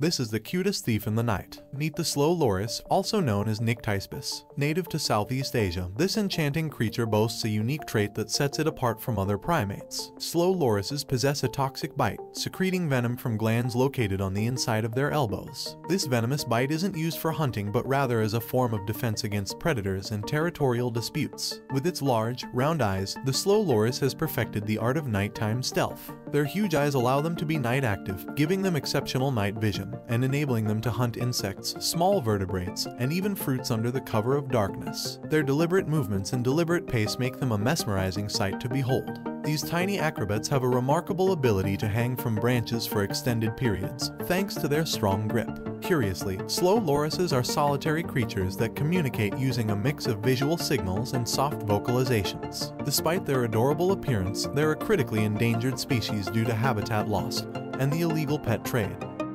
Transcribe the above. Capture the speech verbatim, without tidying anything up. This is the cutest thief in the night. Meet the Slow Loris, also known as Nycticebus. Native to Southeast Asia, this enchanting creature boasts a unique trait that sets it apart from other primates. Slow Lorises possess a toxic bite, secreting venom from glands located on the inside of their elbows. This venomous bite isn't used for hunting but rather as a form of defense against predators and territorial disputes. With its large, round eyes, the Slow Loris has perfected the art of nighttime stealth. Their huge eyes allow them to be night active, giving them exceptional night vision and enabling them to hunt insects, small vertebrates, and even fruits under the cover of darkness. Their deliberate movements and deliberate pace make them a mesmerizing sight to behold. These tiny acrobats have a remarkable ability to hang from branches for extended periods, thanks to their strong grip. Curiously, Slow Lorises are solitary creatures that communicate using a mix of visual signals and soft vocalizations. Despite their adorable appearance, they're a critically endangered species due to habitat loss and the illegal pet trade.